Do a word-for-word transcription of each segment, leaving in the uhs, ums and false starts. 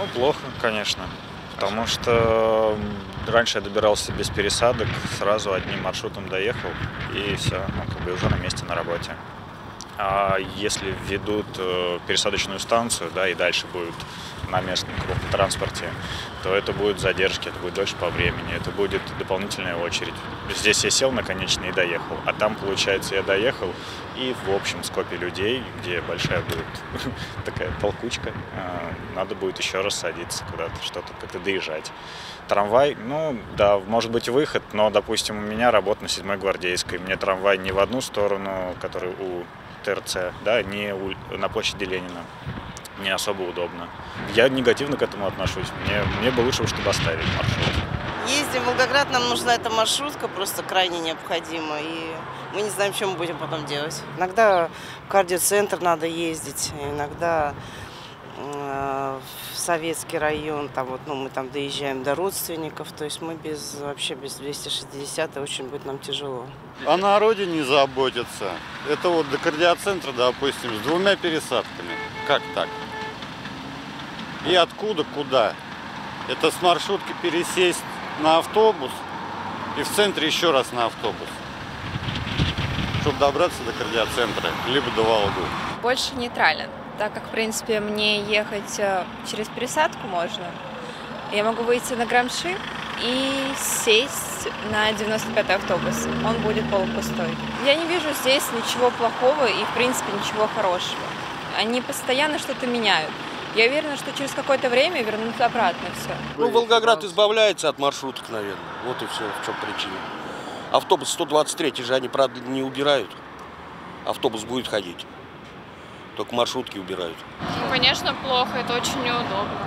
Ну, плохо, конечно. Потому что раньше я добирался без пересадок, сразу одним маршрутом доехал, и все, ну, как бы уже на месте на работе. А если введут пересадочную станцию, да, и дальше будет на местном крупном транспорте, то это будут задержки, это будет дольше по времени, это будет дополнительная очередь. Здесь я сел на конечный и доехал, а там, получается, я доехал, и в общем скопе людей, где большая будет такая толкучка, надо будет еще раз садиться куда-то, что-то как-то доезжать. Трамвай, ну да, может быть выход, но, допустим, у меня работа на седьмой гвардейской, мне трамвай не в одну сторону, который у ТРЦ, да, не у, на площади Ленина. Не особо удобно. Я негативно к этому отношусь. Мне, мне бы лучше, чтобы оставили маршрут. Ездим в Волгоград, нам нужна эта маршрутка, просто крайне необходима. И мы не знаем, что мы будем потом делать. Иногда в кардиоцентр надо ездить, иногда э, в советский район. Там вот, ну, мы там доезжаем до родственников. То есть мы без, вообще без двести шестидесятой очень будет нам тяжело. О народе не заботятся. Это вот до кардиоцентра, допустим, с двумя пересадками. Как так? И откуда, куда? Это с маршрутки пересесть на автобус и в центре еще раз на автобус, чтобы добраться до кардиоцентра, либо до Волгу. Больше нейтрально, так как, в принципе, мне ехать через пересадку можно. Я могу выйти на Грамши и сесть на девяносто пятый автобус. Он будет полупустой. Я не вижу здесь ничего плохого и, в принципе, ничего хорошего. Они постоянно что-то меняют. Я уверена, что через какое-то время вернутся обратно все. Ну, Волгоград избавляется от маршруток, наверное. Вот и все, в чем причина. Автобус сто двадцать третий же они, правда, не убирают. Автобус будет ходить. Только маршрутки убирают. Ну, конечно, плохо, это очень неудобно.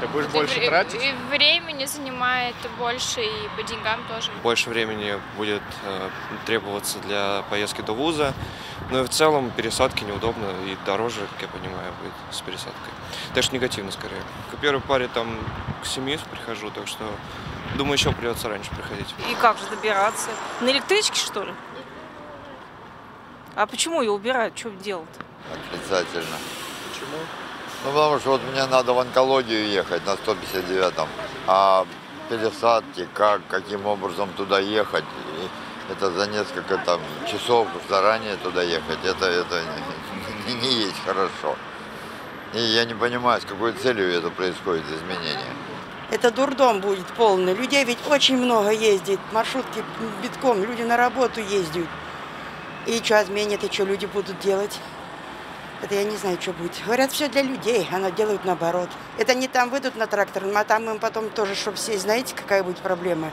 Ты будешь это больше и, тратить? И времени занимает больше, и по деньгам тоже. Больше времени будет э, требоваться для поездки до вуза. Но и в целом пересадки неудобно и дороже, как я понимаю, будет с пересадкой. Так что негативно скорее. К первой паре там к семье прихожу, так что думаю, еще придется раньше приходить. И как же добираться? На электричке, что ли? А почему ее убирают? Что делать-то? Отрицательно. Почему? Ну, потому что вот мне надо в онкологию ехать на сто пятьдесят девятом, а пересадки, как, каким образом туда ехать, и это за несколько там часов заранее туда ехать, это, это не, не есть хорошо. И я не понимаю, с какой целью это происходит, изменение. Это дурдом будет полный, людей ведь очень много ездит, маршрутки битком, люди на работу ездят. И что изменят, и что люди будут делать? Это я не знаю, что будет. Говорят, все для людей, а делают наоборот. Это не там выйдут на трактор, а там им потом тоже, чтобы сесть, знаете, какая будет проблема.